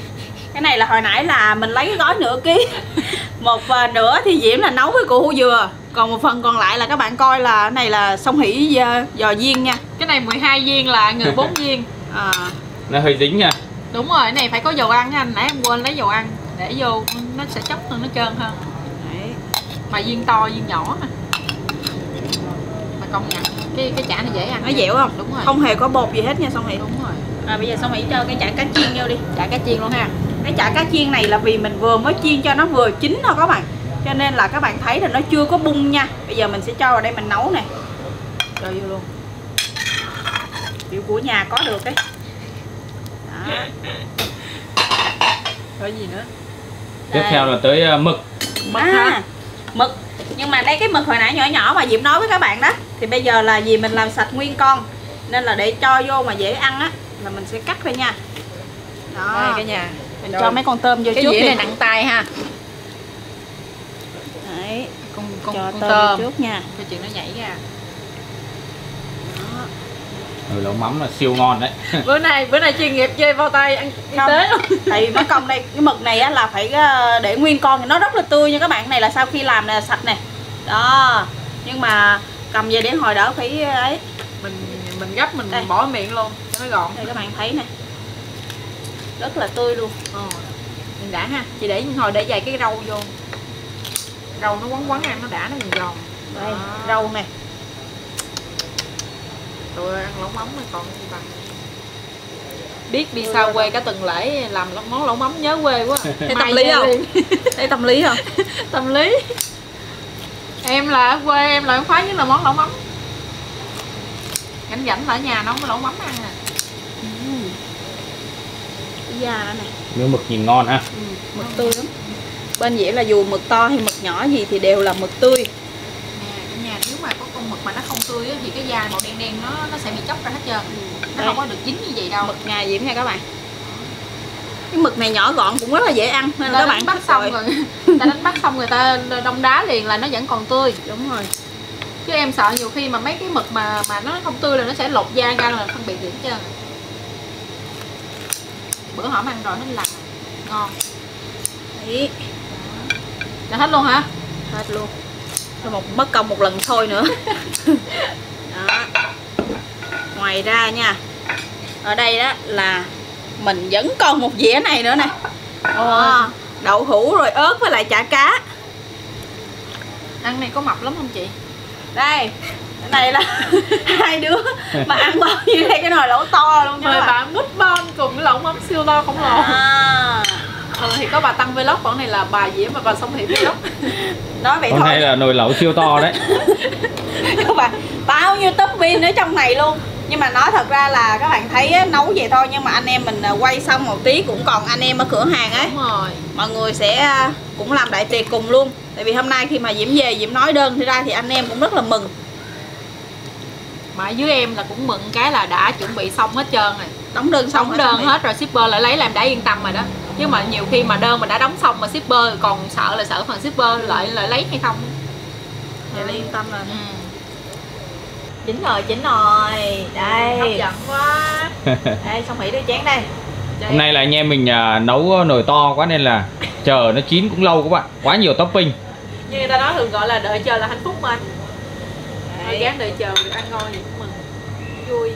Cái này là hồi nãy là mình lấy cái gói nửa ký. Một nửa thì Diễm là nấu với củ hủ dừa, còn một phần còn lại là các bạn coi là cái này là Song Hỷ giò viên nha. Cái này mười hai viên là người bốn viên à. Nó hơi dính nha. Đúng rồi, cái này phải có dầu ăn nha anh, nãy em quên lấy dầu ăn. Để vô nó sẽ chóc hơn, nó trơn hơn. Đấy. Mà viên to, viên nhỏ mà. Mà công nhận cái cái chả này dễ ăn. Nó dẻo không? Đúng rồi. Không hề có bột gì hết nha Song Hỷ. Đúng rồi. À, bây giờ Song Hỷ cho cái chả cá chiên vô đi. Chả cá chiên luôn ha. Cái chả cá chiên này là vì mình vừa mới chiên cho nó vừa chín thôi các bạn. Cho nên là các bạn thấy là nó chưa có bung nha. Bây giờ mình sẽ cho vào đây mình nấu nè. Cho vô luôn. Kiểu của nhà có được ấy. Đó. Rồi gì nữa? Tiếp theo là tới mực. Mực ha. Mực. Nhưng mà đây cái mực hồi nãy nhỏ nhỏ mà Diễm nói với các bạn đó. Thì bây giờ là vì mình làm sạch nguyên con, nên là để cho vô mà dễ ăn á là mình sẽ cắt thôi nha. Đó đây, cả nhà. Mình cho mấy con tôm vô cái trước. Cái dĩa này nặng tay ha. Đấy, con con, cho con tôm, tôm trước nha. Cái chuyện nó nhảy ra. Đó. Ừ, lẩu mắm là siêu ngon đấy. Bữa nay bữa nay chuyên nghiệp chơi bao tay ăn y tế luôn. Thì mấy con đây cái mực này á là phải để nguyên con thì nó rất là tươi nha các bạn. Này là sau khi làm này là sạch này. Đó. Nhưng mà cầm về để hồi đỡ phải ấy, mình mình gấp mình đây. Bỏ miệng luôn cho nó gọn. Đây các bạn thấy nè. Rất là tươi luôn. Ờ. Mình đã ha. Chị để hồi để vài cái rau vô. Rau nó quấn quấn ăn nó đã, nó giòn giòn. Đây, à. Rau nè. Tôi ăn lẩu mắm mà còn gì bằng. Biết đi xa quê cả tuần lễ làm món lẩu mắm nhớ quê quá. Thấy tâm lý không? Thấy tâm lý không? Tâm lý. Em là ở quê em là em khoái nhất là món lẩu mắm. Cảnh rảnh ở nhà nấu lẩu mắm ăn nè. Dạ này. Miếng mực nhìn ngon ha. Ừ, mực tươi lắm. Bên dĩa là dù mực to hay mực nhỏ gì thì đều là mực tươi. Nè, cả nhà nếu mà có con mực mà nó không tươi thì cái da màu đen đen nó nó sẽ bị chóc ra hết trơn. Ừ. Nó đây. Không có được chín như vậy đâu. Mực nhà Diễm nha các bạn. Cái mực này nhỏ gọn cũng rất là dễ ăn nên là các bạn bắt xong rồi. Ta đánh bắt xong người ta đông đá liền là nó vẫn còn tươi. Đúng rồi. Chứ em sợ nhiều khi mà mấy cái mực mà mà nó không tươi là nó sẽ lột da ra là phân biệt được hết trơn. Bữa hổm ăn rồi hết lạnh. Ngon. Đấy. Đã hết luôn hả? Hết luôn. Thôi một mất công một lần thôi nữa. Đó. Ngoài ra nha. Ở đây đó là mình vẫn còn một dĩa này nữa nè. Ờ, đậu hũ rồi ớt với lại chả cá. Ăn này có mập lắm không chị? Đây. Này là hai đứa mà ăn bao nhiêu đây, cái nồi lẩu to luôn. Mời bạn mút bon cùng cái lẩu mắm siêu to khổng lồ. À. Thường thì có bà Tăng Vlog, còn này là bà Diễm và bà Song Hỷ Vlog. Nói vậy còn thôi. Hôm nay là nồi lẩu siêu to đấy. Các bạn bao nhiêu tấm pin ở trong này luôn. Nhưng mà nói thật ra là các bạn thấy á, nấu vậy thôi nhưng mà anh em mình quay xong một tí cũng còn anh em ở cửa hàng ấy. Đúng rồi. Mọi người sẽ cũng làm đại tiệc cùng luôn. Tại vì hôm nay khi mà Diễm về Diễm nói đơn thì ra thì anh em cũng rất là mừng. Mà dưới em là cũng mừng cái là đã chuẩn bị xong hết trơn rồi. Đóng đơn xong đóng đơn hết rồi shipper lại lấy là em đã yên tâm rồi đó. Nhưng mà nhiều khi mà đơn mình đã đóng xong mà shipper còn sợ là sợ phần shipper lại lại lấy hay không. Vậy là yên tâm rồi. Ừ. Chín rồi, chín rồi. Đây. Hấp dẫn quá. Đây, Song Hỷ đưa chén đây. Chơi. Hôm nay là anh em mình nấu nồi to quá nên là chờ nó chín cũng lâu các bạn. Quá nhiều topping. Như người ta nói thường gọi là đợi chờ là hạnh phúc mà. Thôi gán đợi chờ được ăn ngon vậy cũng mừng vui.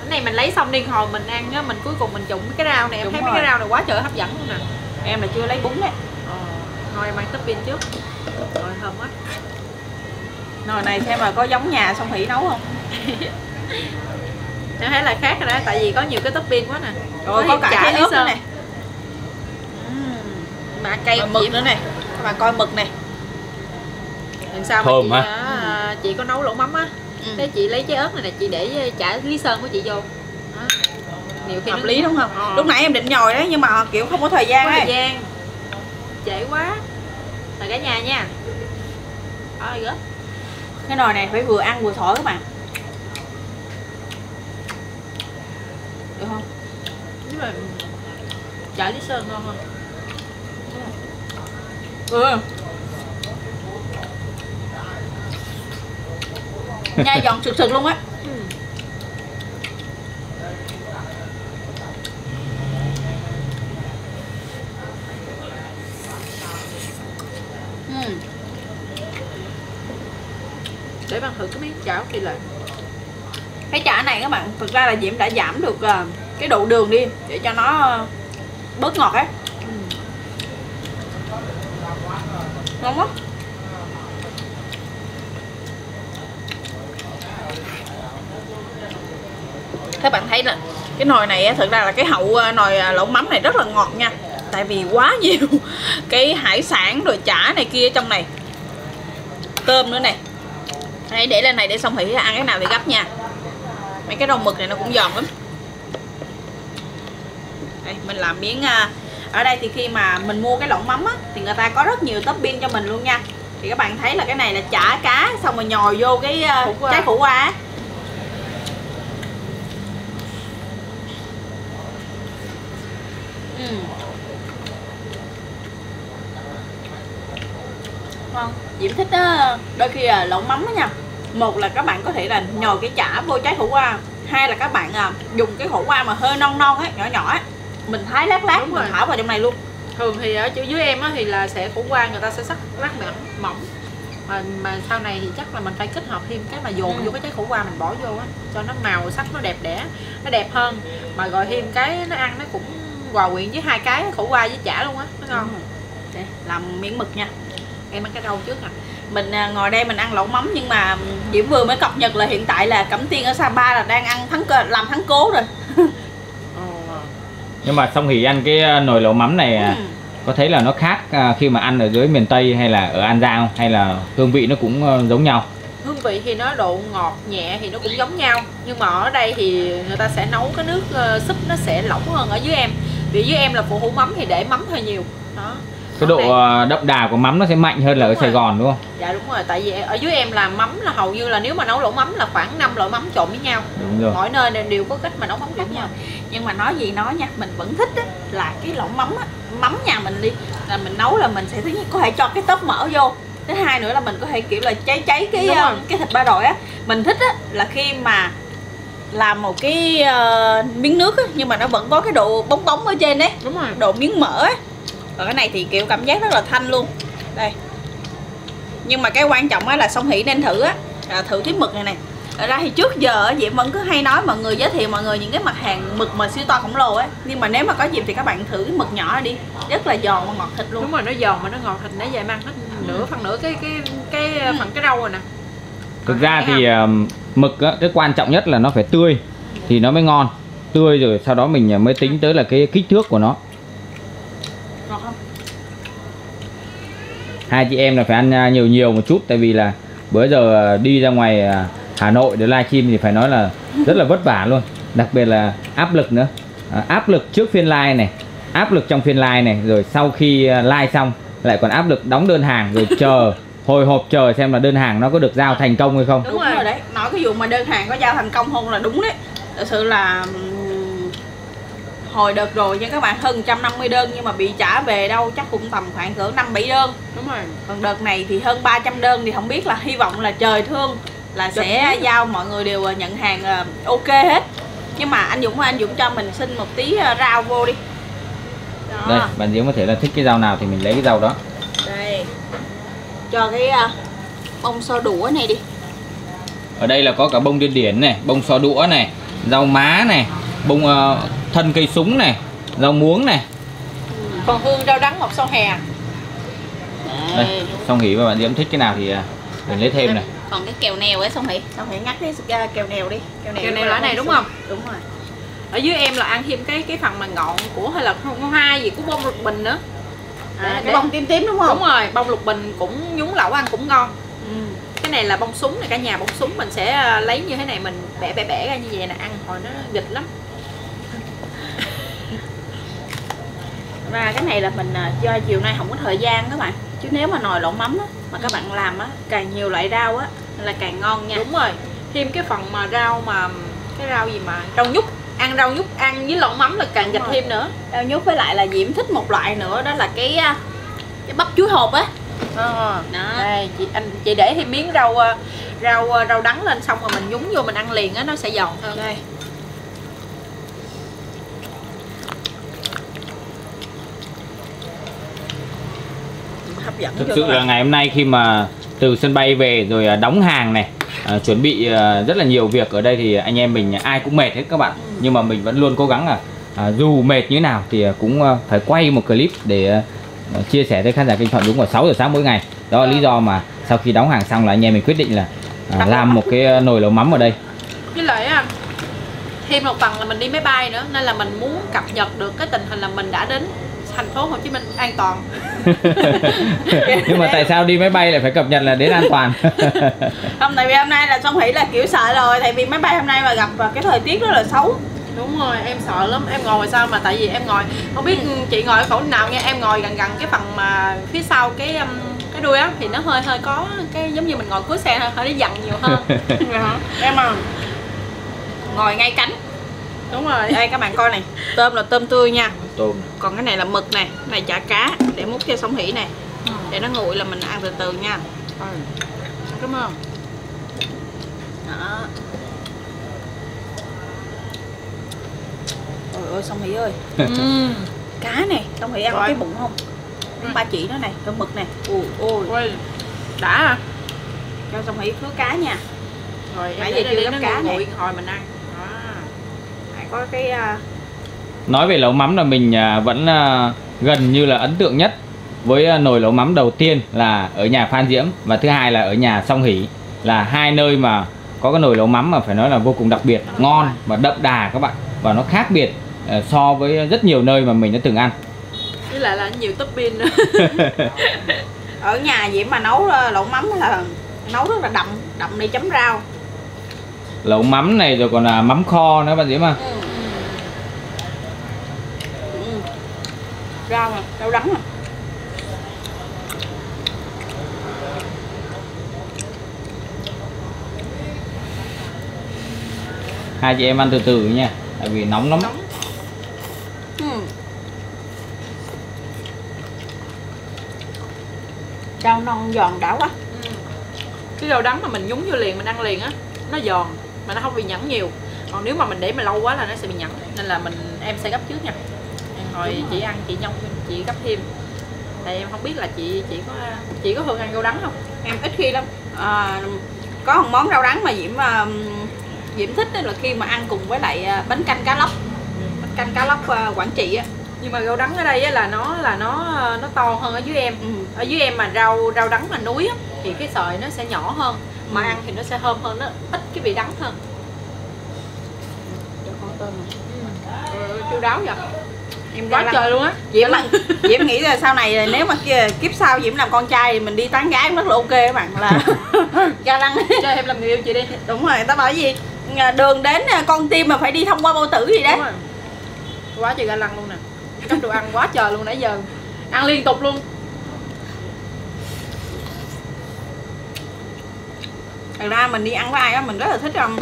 Cái này mình lấy xong đi hồi mình ăn á, mình cuối cùng mình trụng cái rau này. Em thấy mấy cái rau này quá trời hấp dẫn luôn nè. Em là chưa lấy bún đấy. Ờ, thôi em ăn topping trước. Rồi thơm quá. Nồi này xem mà có giống nhà Song Hỷ nấu không? Em thấy là khác rồi đó, tại vì có nhiều cái topping quá nè. Rồi có, có cả cái Lý Sơn nè. Mà cây mực nữa nè. Các bạn coi mực nè. Làm sao thơm mà chị, à, ừ. Chị có nấu lẩu mắm á, ừ. Thế chị lấy trái ớt này nè, chị để chả Lý Sơn của chị vô. Đó. Nhiều khi hợp nó... lý đúng không? Ờ. Lúc nãy em định nhồi đấy nhưng mà kiểu không có thời gian ấy. Thời gian trễ quá. Rồi cả nhà nha. Rồi gớp. Cái nồi này phải vừa ăn vừa thổi các bạn. Được không? Chứ mà chả Lý Sơn ngon không? Ừ. Nhai giòn sực sực luôn á. Ừ. để bạn thử cái miếng cháo kỳ lạ. Cái chả này các bạn, thực ra là Diễm đã giảm được cái độ đường đi để cho nó bớt ngọt ấy. Ừ. Ngon quá. Các bạn thấy là cái nồi này thực ra là cái hậu nồi lẩu mắm này rất là ngọt nha. Tại vì quá nhiều cái hải sản rồi chả này kia trong này, cơm nữa này. Đấy, để lên này để Song Hỷ ăn cái nào thì gấp nha. Mấy cái rau mực này nó cũng giòn lắm. Đây, mình làm miếng. Ở đây thì khi mà mình mua cái lẩu mắm á, thì người ta có rất nhiều topping cho mình luôn nha. Thì các bạn thấy là cái này là chả cá, xong rồi nhồi vô cái uh, trái củ quả. uhm. Ngon. Diễm thích đó, đôi khi là lẩu mắm đó nha. Một là các bạn có thể là nhồi cái chả vô trái khổ qua, hai là các bạn à, dùng cái khổ qua mà hơi non non ấy, nhỏ nhỏ ấy, mình thái lát lát mình thả vào trong này luôn. Thường thì ở chỗ dưới em á, thì là sẽ khổ qua người ta sẽ sắc lát mỏng mỏng, mà, mà sau này thì chắc là mình phải kết hợp thêm cái mà dồn ừ. vô cái trái khổ qua mình bỏ vô á, cho nó màu sắc nó đẹp đẽ, nó đẹp hơn. Mà gọi thêm cái nó ăn nó cũng hòa quyện với hai cái khổ qua với chả luôn á, nó ngon. Ừ. Làm miếng mực nha, em ăn cái rau trước nè. Mình ngồi đây mình ăn lẩu mắm, nhưng mà Diễm vừa mới cập nhật là hiện tại là Cẩm Tiên ở Sapa là đang ăn thắng cơ, làm thắng cố rồi. Nhưng mà Song Hỷ ăn cái nồi lẩu mắm này ừ. có thấy là nó khác khi mà ăn ở dưới miền Tây hay là ở An Giang không? Hay là hương vị nó cũng giống nhau? Hương vị thì nó độ ngọt nhẹ thì nó cũng giống nhau, nhưng mà ở đây thì người ta sẽ nấu cái nước súp nó sẽ lỏng hơn ở dưới em. Vì dưới em là phụ hủ mắm thì để mắm hơi nhiều đó. Cái độ đậm đà của mắm nó sẽ mạnh hơn là ở Sài Gòn đúng không? Dạ đúng rồi, tại vì ở dưới em là mắm là hầu như là nếu mà nấu lẩu mắm là khoảng năm loại mắm trộn với nhau. Đúng rồi. Mỗi nơi đều có cách mà nấu mắm khác nhau. Nhưng mà nói gì nói nha, mình vẫn thích ấy, là cái lẩu mắm á, mắm nhà mình đi là mình nấu là mình sẽ thứ nhất có thể cho cái tóp mỡ vô. Thứ hai nữa là mình có thể kiểu là cháy cháy cái cái thịt ba đội á. Mình thích á là khi mà làm một cái uh, miếng nước á, nhưng mà nó vẫn có cái độ bóng bóng ở trên đấy. Đúng rồi. Độ miếng mỡ á. Còn cái này thì kiểu cảm giác rất là thanh luôn. Đây. Nhưng mà cái quan trọng á là Song Hỷ nên thử á, à, thử cái mực này này. Thật ra thì trước giờ á, Diễm vẫn cứ hay nói mọi người, giới thiệu mọi người những cái mặt hàng mực mà siêu to khổng lồ ấy. Nhưng mà nếu mà có dịp thì các bạn thử cái mực nhỏ đi, rất là giòn và ngọt thịt luôn. Đúng rồi, nó giòn mà nó ngọt thịt, để vậy mang hết nửa phần nửa cái cái cái, cái ừ. phần cái rau rồi nè. Thực ra thì không? Mực á, cái quan trọng nhất là nó phải tươi thì nó mới ngon. Tươi rồi sau đó mình mới tính tới là cái kích thước của nó. Hai chị em là phải ăn nhiều nhiều một chút, tại vì là bữa giờ đi ra ngoài Hà Nội để livestream thì phải nói là rất là vất vả luôn, đặc biệt là áp lực nữa, à, áp lực trước phiên live này, áp lực trong phiên live này, rồi sau khi live xong lại còn áp lực đóng đơn hàng, rồi chờ hồi hộp chờ xem là đơn hàng nó có được giao thành công hay không. Đúng rồi đấy, nói cái vụ mà đơn hàng có giao thành công không là đúng đấy, thật sự là hồi đợt rồi nha các bạn, hơn một trăm năm mươi đơn nhưng mà bị trả về đâu chắc cũng tầm khoảng cỡ năm bảy đơn. Đúng rồi. Còn đợt này thì hơn ba trăm đơn thì không biết là hy vọng là trời thương là Được sẽ đúng. Giao mọi người đều nhận hàng ok hết. Nhưng mà anh Dũng anh Dũng cho mình xin một tí rau vô đi. Đó. Đây, bạn Dũng có thể là thích cái rau nào thì mình lấy cái rau đó. Đây. Cho cái bông xo đũa này đi. Ở đây là có cả bông điên điển này, bông xo đũa này, rau má này, bông uh, thân cây súng này, rau muống này, ừ. còn hương rau đắng mọc sau hè. Đây, Song Hỷ và bạn Diễm thích cái nào thì mình lấy thêm này. Còn cái kèo nèo ấy Song Hỷ, Song Hỷ ngắt cái kèo nèo đi. Kèo nèo, kèo nèo lá này đúng không? Đúng rồi. Ở dưới em là ăn thêm cái cái phần mà ngọn của hay là hoa gì của bông lục bình nữa. À, à, cái bông tím tím đúng không? Đúng rồi, bông lục bình cũng nhúng lẩu ăn cũng ngon. Ừ. Cái này là bông súng này, cả nhà bông súng mình sẽ lấy như thế này, mình bẻ bẻ bẻ ra như vậy là ăn hồi nó nghịch lắm. Và cái này là mình do chiều nay không có thời gian các bạn, chứ nếu mà nồi lẩu mắm á, mà các bạn làm á, càng nhiều loại rau á là càng ngon nha. Đúng rồi, thêm cái phần mà rau mà cái rau gì mà rau nhút, ăn rau nhút ăn với lẩu mắm là càng gạch thêm nữa. Rau nhút với lại là Diễm thích một loại nữa đó là cái cái bắp chuối hộp á. À, đó. Đây, chị anh chị để thêm miếng rau rau rau đắng lên xong rồi mình nhúng vô mình ăn liền á, nó sẽ giòn hơn. Đây. Thực sự là ngày hôm nay khi mà từ sân bay về rồi đóng hàng này, à, chuẩn bị rất là nhiều việc ở đây thì anh em mình ai cũng mệt hết các bạn. Nhưng mà mình vẫn luôn cố gắng là à, dù mệt như thế nào thì cũng phải quay một clip để chia sẻ với khán giả kênh Phạm Dũng vào sáu giờ sáng mỗi ngày. Đó là lý do mà sau khi đóng hàng xong là anh em mình quyết định là à, làm một cái nồi lẩu mắm ở đây. Với lại thêm một phần là mình đi máy bay nữa, nên là mình muốn cập nhật được cái tình hình là mình đã đến thành phố Hồ Chí Minh an toàn. Nhưng mà tại sao đi máy bay lại phải cập nhật là đến an toàn? Không, tại vì hôm nay là Song Hỷ là kiểu sợ rồi, tại vì máy bay hôm nay mà gặp cái thời tiết rất là xấu. Đúng rồi, em sợ lắm, em ngồi sao mà tại vì em ngồi không biết chị ngồi ở khẩu nào nha, em ngồi gần gần cái phần mà phía sau cái cái đuôi á thì nó hơi hơi có cái giống như mình ngồi cuối xe thôi, hơi nó dằn nhiều hơn. Em à, ngồi ngay cánh. Đúng rồi, đây các bạn coi này, tôm là tôm tươi nha, tôm. Còn cái này là mực này, cái này chả cá để múc cho Song Hỷ này, ừ. Để nó nguội là mình ăn từ từ nha. Ừ. Đúng không? Đó. Ôi ơi Song Hỷ ơi. Ừ. Cá này, Song Hỷ ăn rồi. Cái bụng không? Ừ. Ba chỉ nó này, con mực này. Ôi ôi. Ôi. Đã. Cho Song Hỷ khứa cá nha. Rồi nãy giờ chưa gấp cá này. Nguội hồi mình ăn. Có cái, uh... nói về lẩu mắm là mình uh, vẫn uh, gần như là ấn tượng nhất với uh, nồi lẩu mắm đầu tiên là ở nhà Phan Diễm và thứ hai là ở nhà Song Hỷ, là hai nơi mà có cái nồi lẩu mắm mà phải nói là vô cùng đặc biệt, đúng ngon rồi. Và đậm đà các bạn, và nó khác biệt uh, so với rất nhiều nơi mà mình đã từng ăn, với lại là nhiều topping nữa. Ở nhà Diễm mà nấu lẩu mắm là nấu rất là đậm đậm để chấm rau, lẩu mắm này rồi còn là mắm kho nữa bạn Diễm à. Ừ. Ừ. Rau nè, rau đắng nè. Hai chị em ăn từ từ nha, tại vì nóng lắm. Nóng. Ừ. Rau non giòn đã quá. Ừ. Cái rau đắng mà mình nhúng vô liền, mình ăn liền á, nó giòn mà nó không bị nhẫn nhiều, còn nếu mà mình để mà lâu quá là nó sẽ bị nhẫn, nên là mình em sẽ gấp trước nha. Hồi chị ăn chị nhông chị gấp thêm, tại em không biết là chị chị có chị có thường ăn rau đắng không? Em ít khi lắm. À, có một món rau đắng mà Diễm Diễm thích là khi mà ăn cùng với lại bánh canh cá lóc, bánh canh cá lóc Quảng Trị á. Nhưng mà rau đắng ở đây là nó là nó nó to hơn ở dưới em. Ừ. Ở dưới em mà rau rau đắng mà núi á, thì cái sợi nó sẽ nhỏ hơn. Mà ăn thì nó sẽ thơm hơn, nó ít cái vị đắng hơn. Cho con tôm này. Ừ, chu đáo vậy. Em quá trời luôn á. Diễm là, Diễm nghĩ là sau này nếu mà kiếp sau Diễm làm con trai thì mình đi tán gái cũng rất là ok các bạn, là cho Đăng cho em làm người yêu chị đi. Đúng rồi, tao bảo gì? Đường đến con tim mà phải đi thông qua bao tử gì đấy. Quá trời ga lăng luôn nè. Các đồ ăn quá trời luôn nãy giờ. Ăn liên tục luôn. Thật ra mình đi ăn với ai á, mình rất là thích um,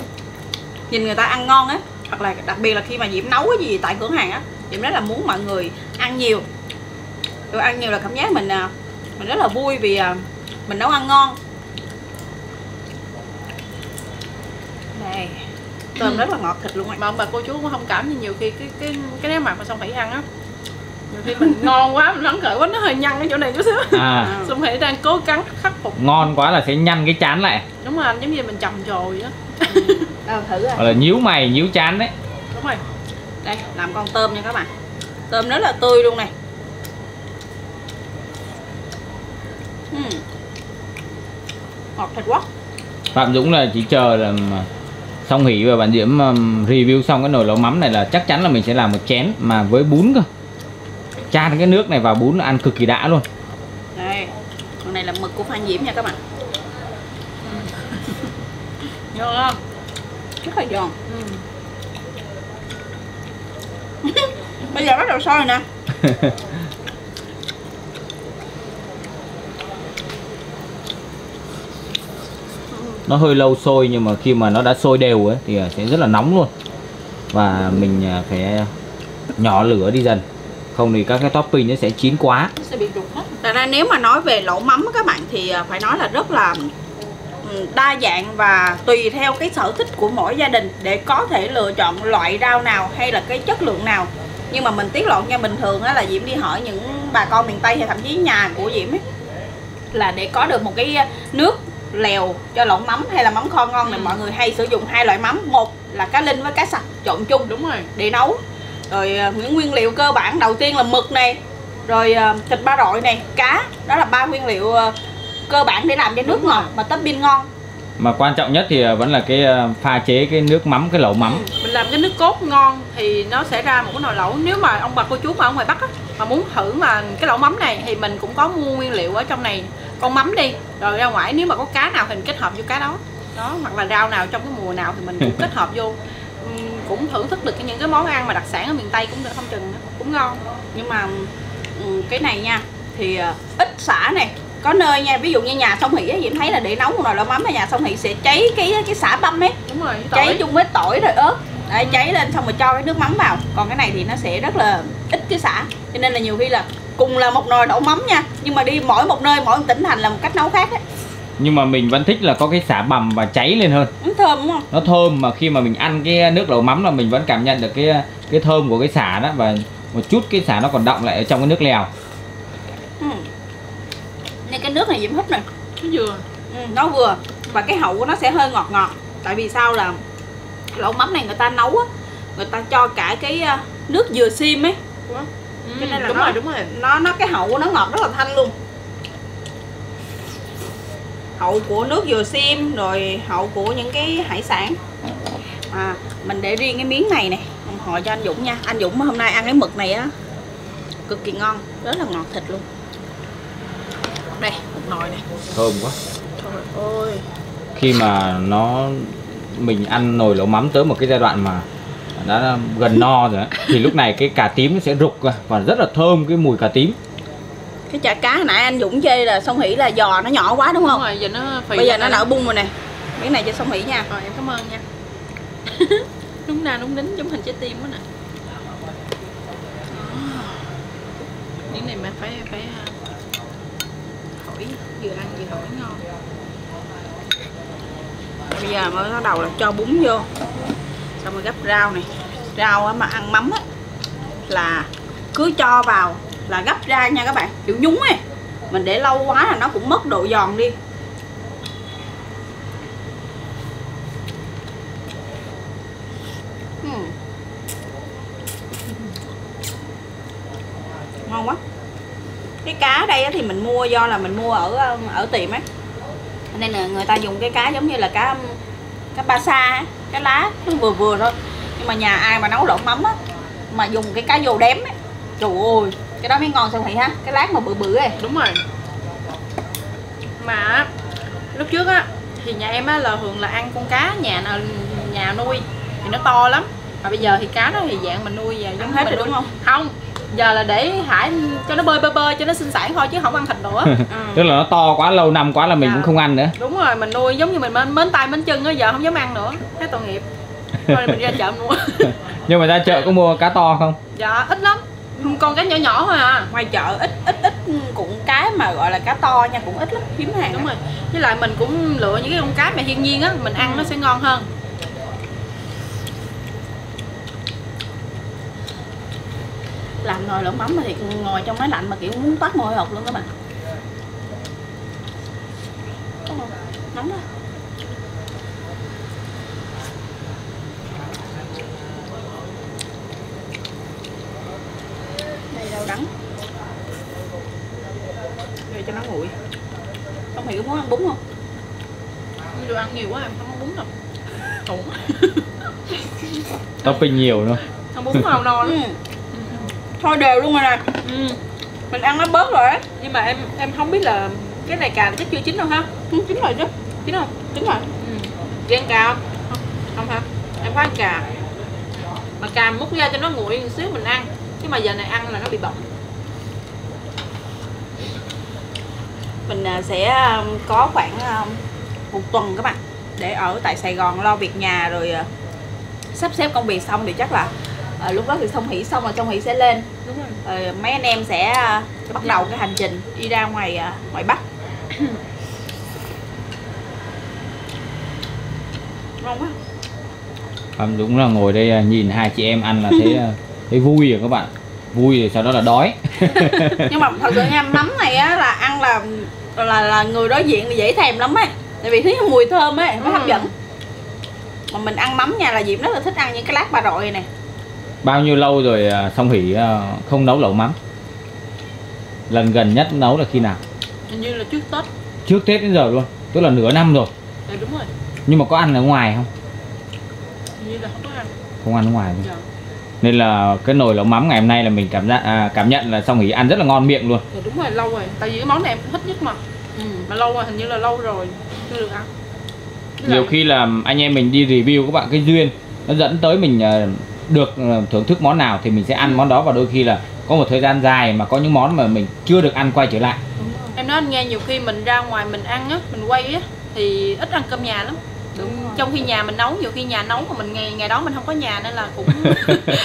nhìn người ta ăn ngon á, hoặc là đặc biệt là khi mà Diễm nấu cái gì tại cửa hàng á, Diễm rất là muốn mọi người ăn nhiều. Được ăn nhiều là cảm giác mình uh, mình rất là vui vì uh, mình nấu ăn ngon. Đây, tôm rất là ngọt thịt luôn á. Mà ông bà cô chú cũng không cảm như nhiều khi cái cái cái nếp mặt mà Song Hỷ ăn á. Nhiều khi mình ngon quá, mình phấn khởi quá, nó hơi nhăn cái chỗ này chút xíu. À. Song Hỷ đang cố gắng khắc phục. Ngon quá là sẽ nhăn cái trán lại. Đúng rồi, giống như mình trầm trồ vậy đó. Đâu thử à. Gọi là nhíu mày, nhíu trán đấy. Đúng rồi. Đây, làm con tôm nha các bạn. Tôm rất là tươi luôn này. Uhm. Ngọt thịt quá. Phạm Dũng là chỉ chờ là Song Hỷ và bạn Diễm review xong cái nồi lẩu mắm này là chắc chắn là mình sẽ làm một chén mà với bún cơ. Chan cái nước này vào bún ăn cực kỳ đã luôn. Đây, con này là mực của Phan Diễm nha các bạn. Giòn không? Rất là giòn. Ừ. Bây giờ bắt đầu sôi nè. Nó hơi lâu sôi nhưng mà khi mà nó đã sôi đều ấy, thì sẽ rất là nóng luôn. Và mình phải nhỏ lửa đi dần, không thì các cái topping nó sẽ chín quá, nó sẽ bị rụng hết. Thật ra nếu mà nói về lẩu mắm các bạn thì phải nói là rất là đa dạng và tùy theo cái sở thích của mỗi gia đình để có thể lựa chọn loại rau nào hay là cái chất lượng nào. Nhưng mà mình tiết lộ nha, bình thường là Diễm đi hỏi những bà con miền Tây hay thậm chí nhà của Diễm ấy, là để có được một cái nước lèo cho lẩu mắm hay là mắm kho ngon này, ừ. mọi người hay sử dụng hai loại mắm, một là cá linh với cá sặc trộn chung, đúng rồi, để nấu. Rồi những nguyên liệu cơ bản đầu tiên là mực này, rồi thịt ba rọi này, cá, đó là ba nguyên liệu cơ bản để làm cho nước ngọt mà topping ngon. Mà quan trọng nhất thì vẫn là cái pha chế cái nước mắm, cái lẩu mắm. Ừ, mình làm cái nước cốt ngon thì nó sẽ ra một cái nồi lẩu. Nếu mà ông bà cô chú mà ở ngoài Bắc á, mà muốn thử mà cái lẩu mắm này thì mình cũng có mua nguyên liệu ở trong này, con mắm đi, rồi ra ngoài nếu mà có cá nào thì mình kết hợp vô cá đó, đó hoặc là rau nào trong cái mùa nào thì mình cũng kết hợp vô. Cũng thưởng thức được những cái món ăn mà đặc sản ở miền Tây cũng được, không chừng cũng ngon. Nhưng mà cái này nha thì ít xả này, có nơi nha, ví dụ như nhà Song Hỷ thì em thấy là để nấu một nồi lẩu mắm ở nhà Song Hỷ sẽ cháy cái cái xả băm ấy, đúng rồi, cháy tỏi. Chung với tỏi rồi ớt, đấy, cháy lên xong rồi cho cái nước mắm vào. Còn cái này thì nó sẽ rất là ít cái xả, cho nên là nhiều khi là cùng là một nồi lẩu mắm nha, nhưng mà đi mỗi một nơi mỗi một tỉnh thành là một cách nấu khác ấy. Nhưng mà mình vẫn thích là có cái xả bằm và cháy lên hơn. Nó thơm đúng không? Nó thơm, mà khi mà mình ăn cái nước lẩu mắm là mình vẫn cảm nhận được cái cái thơm của cái xả đó, và một chút cái xả nó còn đọng lại ở trong cái nước lèo. Ừ. Nên cái nước này Diễm húp này, nó vừa, ừ, nó vừa, và cái hậu của nó sẽ hơi ngọt ngọt. Tại vì sao là lẩu mắm này người ta nấu á, người ta cho cả cái nước dừa xiêm ấy. Ủa? Ừ, cho nên là đúng nó, rồi, đúng rồi. Nó nó cái hậu của nó ngọt rất là thanh luôn. Hậu của nước dừa xiêm, rồi hậu của những cái hải sản. À, mình để riêng cái miếng này nè, hồi cho anh Dũng nha. Anh Dũng hôm nay ăn cái mực này á cực kỳ ngon, rất là ngọt thịt luôn. Đây, một nồi này. Thơm quá. Trời ơi. Khi mà nó mình ăn nồi lẩu mắm tới một cái giai đoạn mà đã gần no rồi thì lúc này cái cà tím nó sẽ rục và rất là thơm cái mùi cà tím. Cái chả cá hồi nãy anh Dũng chê là Song Hỷ là giò nó nhỏ quá đúng không? Đúng rồi, giờ nó phì. Bây giờ nó nở bung rồi nè. Miếng này cho Song Hỷ nha. Rồi, em cảm ơn nha. Đúng ra đúng đính giống hình trái tim quá nè. Miếng này mà phải phải hỏi, vừa ăn vừa hỏi ngon. Bây giờ mới bắt đầu là cho bún vô. Xong rồi gấp rau này. Rau mà ăn mắm á là cứ cho vào là gấp ra nha các bạn, kiểu nhúng ấy, mình để lâu quá là nó cũng mất độ giòn đi. uhm. Ngon quá. Cái cá ở đây thì mình mua do là mình mua ở ở tiệm ấy, nên là người ta dùng cái cá giống như là cá cá ba sa, cái lá nó vừa vừa thôi. Nhưng mà nhà ai mà nấu lẩu mắm á mà dùng cái cá vô đếm ấy, trời ơi, cái đó mới ngon Song Hỷ ha, cái lát mà bự bự ấy. Đúng rồi. Mà lúc trước á thì nhà em á là thường là ăn con cá nhà nào, nhà nuôi thì nó to lắm. Mà bây giờ thì cá đó thì dạng mình nuôi và giống hết rồi đúng không? Không, giờ là để Hải cho nó bơi bơi bơi cho nó sinh sản thôi chứ không ăn thịt nữa. Ừ. Tức là nó to quá, lâu năm quá là mình à, cũng không ăn nữa. Đúng rồi, mình nuôi giống như mình mến tay mến chân á, giờ không dám ăn nữa, thấy tội nghiệp. Thôi mình ra chợ mua. Nhưng mà ra chợ có mua cá to không? Dạ ít lắm. Con cá nhỏ nhỏ thôi à. Ngoài chợ ít ít ít cũng cái mà gọi là cá to nha, cũng ít lắm, hiếm hàng. Đúng rồi. Với lại mình cũng lựa những cái con cá mà thiên nhiên á, mình ăn nó sẽ ngon hơn. Làm nồi lẩu mắm thì ngồi trong máy lạnh mà kiểu muốn toát mồ hột luôn các bạn. Nóng quá. Đắng. Để cho nó nguội. Song Hỷ có muốn ăn bún không? Đồ ăn nhiều quá em không ăn bún đâu. Cũng. Topping nhiều nữa. Ăn bún màu no lắm. Thôi đều luôn rồi nè. Ừ. Mình ăn nó bớt rồi á. Nhưng mà em em không biết là cái này cà chắc chưa chín đâu ha? Chín rồi chứ. Chín rồi. Chín rồi. Ừ. Chị ăn cà không? Không, không hả? Em có ăn cà. Mà cà múc ra cho nó nguội một xíu mình ăn. Chứ mà giờ này ăn là nó bị bọng. Mình sẽ có khoảng một tuần các bạn để ở tại Sài Gòn lo việc nhà rồi sắp xếp công việc xong thì chắc là à, lúc đó thì Song Hỷ xong rồi Song Hỷ sẽ lên. Đúng rồi. Rồi mấy anh em sẽ bắt đầu cái hành trình đi ra ngoài ngoài Bắc. Ngon quá. Phạm Dũng là ngồi đây nhìn hai chị em ăn là thấy thấy vui rồi các bạn, vui rồi sau đó là đói. Nhưng mà thật sự nha, mắm này á là ăn là là là người đối diện thì dễ thèm lắm ấy. tại vì thấy mùi thơm ấy mới ừ. hấp dẫn. Mà mình ăn mắm nha là Diễm rất là thích ăn những cái lát ba rọi này. Bao nhiêu lâu rồi Song Hỷ không nấu lẩu mắm? Lần gần nhất nấu là khi nào? Hình như là trước Tết. Trước Tết đến giờ luôn, tức là nửa năm rồi. Đấy, đúng rồi. Nhưng mà có ăn ở ngoài không? Hình như là không có ăn. Không ăn ở ngoài luôn. Dạ. Nên là cái nồi lẩu mắm ngày hôm nay là mình cảm giác à, cảm nhận là Song Hỷ ăn rất là ngon miệng luôn. Dạ, đúng rồi, lâu rồi. Tại vì cái món này em thích nhất mà. Ừ, mà lâu rồi, hình như là lâu rồi chưa được ăn. Nhiều là... khi là anh em mình đi review các bạn, cái duyên nó dẫn tới mình được thưởng thức món nào thì mình sẽ ăn ừ. món đó, và đôi khi là có một thời gian dài mà có những món mà mình chưa được ăn quay trở lại. Em nói anh nghe, nhiều khi mình ra ngoài mình ăn á, mình quay á thì ít ăn cơm nhà lắm. Đúng. Trong khi nhà mình nấu, nhiều khi nhà nấu mà mình ngày ngày đó mình không có nhà nên là cũng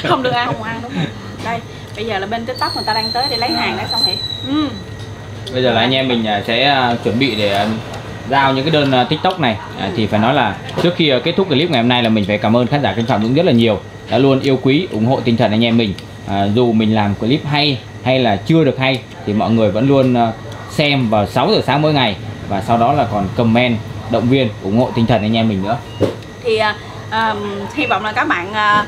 không được ăn. Không ăn đúng không? Đây, bây giờ là bên TikTok người ta đang tới để lấy hàng đã xong hả? Ừ. Bây giờ là anh em mình sẽ chuẩn bị để giao những cái đơn TikTok này. À, thì phải nói là trước khi kết thúc clip ngày hôm nay là mình phải cảm ơn khán giả kênh Phạm Dũng rất là nhiều, đã luôn yêu quý, ủng hộ tinh thần anh em mình. À, dù mình làm clip hay hay là chưa được hay thì mọi người vẫn luôn xem vào sáu giờ sáng mỗi ngày, và sau đó là còn comment, động viên, ủng hộ tinh thần anh em mình nữa. Thì à, hy vọng là các bạn à,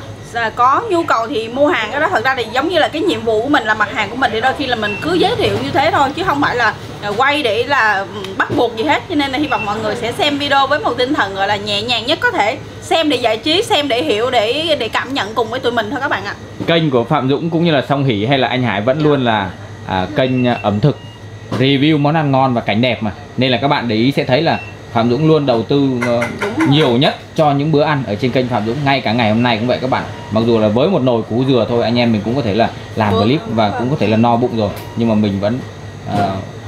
có nhu cầu thì mua hàng cái đó. Thật ra thì giống như là cái nhiệm vụ của mình là mặt hàng của mình thì đôi khi là mình cứ giới thiệu như thế thôi, chứ không phải là quay để là bắt buộc gì hết. Cho nên là hy vọng mọi người sẽ xem video với một tinh thần gọi là nhẹ nhàng nhất có thể. Xem để giải trí, xem để hiểu, để để cảm nhận cùng với tụi mình thôi các bạn ạ. Kênh của Phạm Dũng cũng như là Song Hỷ hay là anh Hải vẫn luôn là à, kênh ẩm thực, review món ăn ngon và cảnh đẹp mà. Nên là các bạn để ý sẽ thấy là Phạm Dũng luôn đầu tư uh, nhiều nhất cho những bữa ăn ở trên kênh Phạm Dũng. Ngay cả ngày hôm nay cũng vậy các bạn. Mặc dù là với một nồi củ dừa thôi anh em mình cũng có thể là làm clip và cũng có thể là no bụng rồi, nhưng mà mình vẫn uh,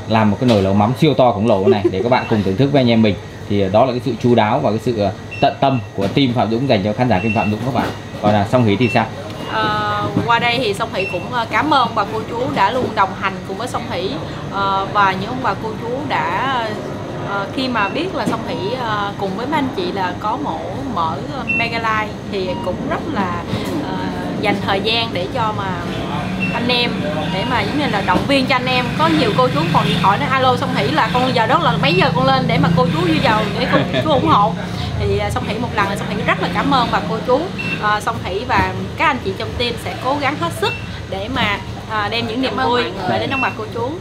làm một cái nồi lẩu mắm siêu to khổng lồ này để các bạn cùng thưởng thức với anh em mình. Thì đó là cái sự chu đáo và cái sự tận tâm của team Phạm Dũng dành cho khán giả kênh Phạm Dũng các bạn. Còn là Song Hỷ thì sao? À, qua đây thì Song Hỷ cũng cảm ơn bà cô chú đã luôn đồng hành cùng với Song Hỷ, à, và những ông bà cô chú đã à, khi mà biết là Song Hỷ à, cùng với mấy anh chị là có mổ mở Mega Live thì cũng rất là à, dành thời gian để cho mà anh em, để mà giống như là động viên cho anh em. Có nhiều cô chú còn điện thoại nói alo Song Hỷ là con giờ đó là mấy giờ con lên để mà cô chú vui giàu để cô chú ủng hộ. Thì Song Hỷ một lần là Song Hỷ rất là cảm ơn bà cô chú à, Song Hỷ và các anh chị trong team sẽ cố gắng hết sức để mà à, đem những niềm vui về đến ông bà cô chú.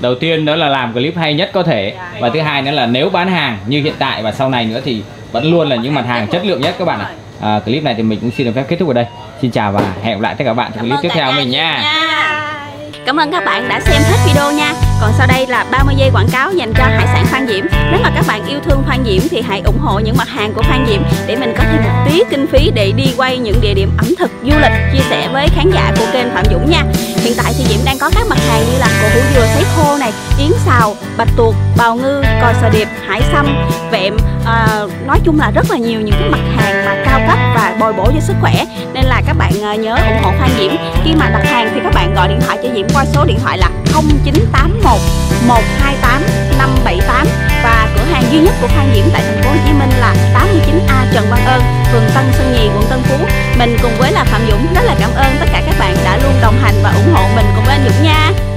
Đầu tiên đó là làm clip hay nhất có thể, dạ, và thứ hai nữa là nếu bán hàng như hiện tại và sau này nữa thì vẫn luôn là những mặt hàng chất lượng nhất các bạn ạ. À, clip này thì mình cũng xin được phép kết thúc ở đây. Xin chào và hẹn gặp lại tất cả các bạn trong clip tiếp theo mình nha. nha. Cảm ơn các bạn đã xem hết video nha. Còn sau đây là ba mươi giây quảng cáo dành cho hải sản Phan Diễm. Nếu mà các bạn yêu thương Phan Diễm thì hãy ủng hộ những mặt hàng của Phan Diễm để mình có thêm một tí kinh phí để đi quay những địa điểm ẩm thực, du lịch, chia sẻ với khán giả của kênh Phạm Dũng nha. Hiện tại thì Diễm đang có các mặt hàng như là củ hủ dừa sấy khô này, yến xào, bạch tuộc, bào ngư, cò sò điệp, hải sâm, vẹm. À, nói chung là rất là nhiều những cái mặt hàng mà cao cấp và bồi bổ cho sức khỏe. Nên là các bạn nhớ ủng hộ Phan Diễm. Khi mà đặt hàng thì các bạn gọi điện thoại cho Diễm qua số điện thoại là không chín tám một một hai tám năm bảy tám. Và cửa hàng duy nhất của Phan Diễm tại thành phố Hồ Chí Minh là tám mươi chín A Trần Văn Ơn, phường Tân Sơn Nhì, quận Tân Phú. Mình cùng với là Phạm Dũng rất là cảm ơn tất cả các bạn đã luôn đồng hành và ủng hộ mình cùng với anh Dũng nha.